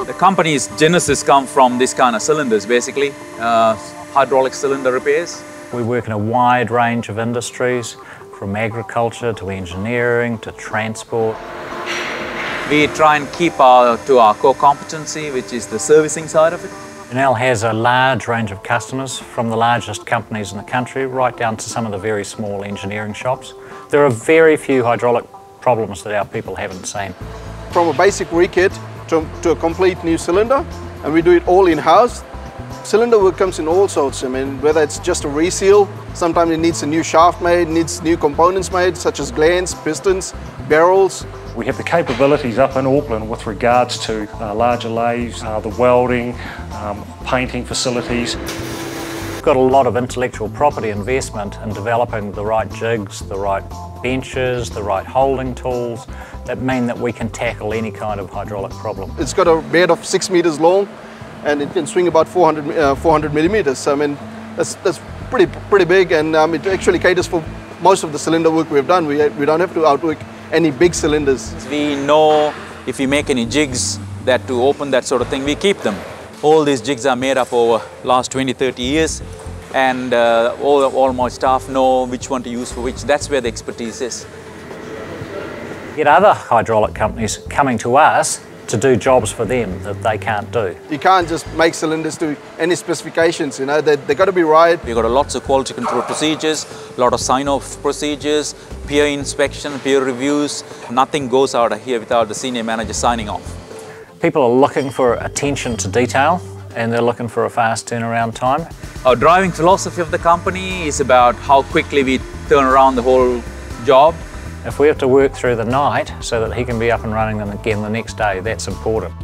The company's genesis come from this kind of cylinders, basically, hydraulic cylinder repairs. We work in a wide range of industries, from agriculture to engineering to transport. We try and keep to our core competency, which is the servicing side of it. Jonel has a large range of customers, from the largest companies in the country right down to some of the very small engineering shops. There are very few hydraulic problems that our people haven't seen. From a basic rekit to a complete new cylinder, and we do it all in-house. Cylinder work comes in all sorts. I mean, whether it's just a reseal, sometimes it needs a new shaft made, needs new components made, such as glands, pistons, barrels. We have the capabilities up in Auckland with regards to larger lathes, the welding, painting facilities. We've got a lot of intellectual property investment in developing the right jigs, the right benches, the right holding tools that mean that we can tackle any kind of hydraulic problem. It's got a bed of 6 meters long, and it can swing about 400 millimeters. I mean, that's pretty big, and it actually caters for most of the cylinder work we've done. We don't have to outwork any big cylinders. We know if we make any jigs that to open that sort of thing, we keep them. All these jigs are made up over last 20, 30 years, and all my staff know which one to use for which. That's where the expertise is. Get other hydraulic companies coming to us to do jobs for them that they can't do. You can't just make cylinders to any specifications, you know, they've got to be right. We've got lots of quality control procedures, a lot of sign-off procedures, peer inspection, peer reviews. Nothing goes out of here without the senior manager signing off. People are looking for attention to detail, and they're looking for a fast turnaround time. Our driving philosophy of the company is about how quickly we turn around the whole job. If we have to work through the night so that he can be up and running them again the next day, that's important.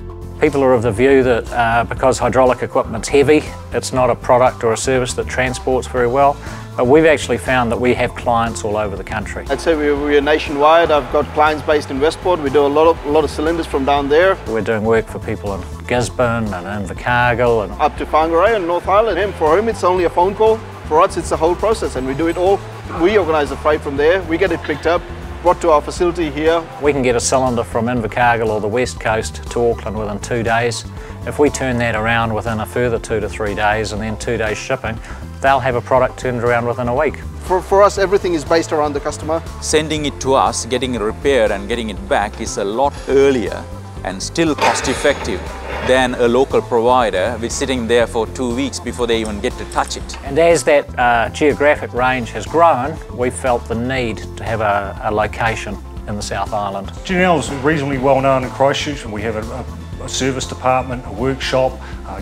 People are of the view that because hydraulic equipment's heavy, it's not a product or a service that transports very well, but we've actually found that we have clients all over the country. I'd say we're nationwide. I've got clients based in Westport. We do a lot of cylinders from down there. We're doing work for people in Gisborne and Invercargill. And up to Whangarei and North Island. And for him, it's only a phone call. For us, it's the whole process, and we do it all. We organise the freight from there. We get it picked up, brought to our facility here. We can get a cylinder from Invercargill or the West Coast to Auckland within 2 days. If we turn that around within a further 2 to 3 days and then 2 days shipping, they'll have a product turned around within a week. For us, everything is based around the customer. Sending it to us, getting it repaired and getting it back is a lot earlier and still cost effective than a local provider who's sitting there for 2 weeks before they even get to touch it. And as that geographic range has grown, we felt the need to have a location in the South Island. Jonel is reasonably well known in Christchurch, and we have a service department, a workshop,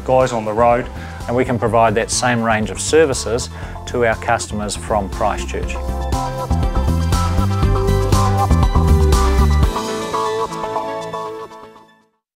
guys on the road. And we can provide that same range of services to our customers from Christchurch.